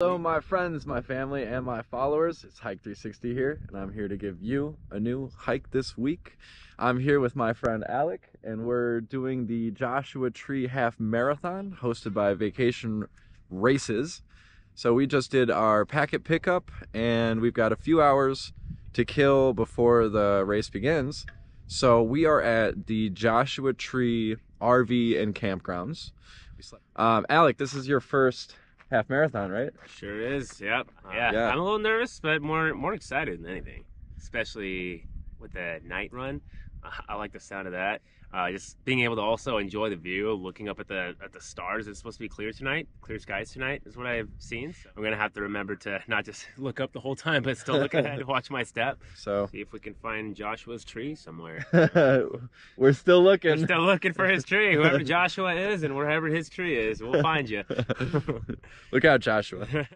Hello my friends, my family, and my followers. It's Hike 360 here, and I'm here to give you a new hike this week. I'm here with my friend Alec, and we're doing the Joshua Tree Half Marathon hosted by Vacation Races. So we just did our packet pickup, and we've got a few hours to kill before the race begins. So we are at the Joshua Tree RV and Campgrounds. Alec, this is your first half marathon, right? Sure is. Yep. Yeah. I'm a little nervous, but more excited than anything. Especially with the night run. I like the sound of that. Just being able to also enjoy the view, looking up at the stars. It's supposed to be clear tonight. Clear skies tonight is what I've seen. So I'm gonna have to remember to not just look up the whole time, but still look ahead and watch my step. So see if we can find Joshua's tree somewhere. We're still looking. We're still looking for his tree. Whoever Joshua is and wherever his tree is, we'll find you. Look out, Joshua.